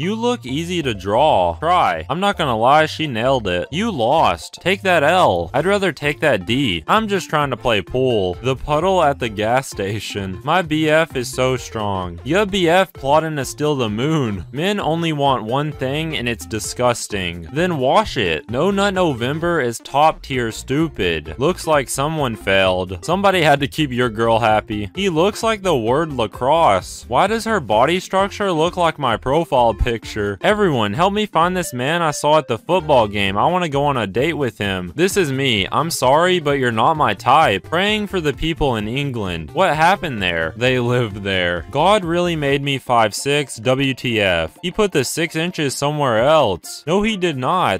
You look easy to draw. Try. I'm not gonna lie, she nailed it. You lost. Take that L. I'd rather take that D. I'm just trying to play pool. The puddle at the gas station. My BF is so strong. Your BF plotting to steal the moon. Men only want one thing and it's disgusting. Then wash it. No Nut November is top tier stupid. Looks like someone failed. Somebody had to keep your girl happy. He looks like the word lacrosse. Why does her body structure look like my profile picture? Everyone, help me find this man I saw at the football game. I want to go on a date with him. This is me. I'm sorry, but you're not my type. Praying for the people in England. What happened there? They lived there. God really made me 5'6", WTF. He put the 6 inches somewhere else. No, he did not.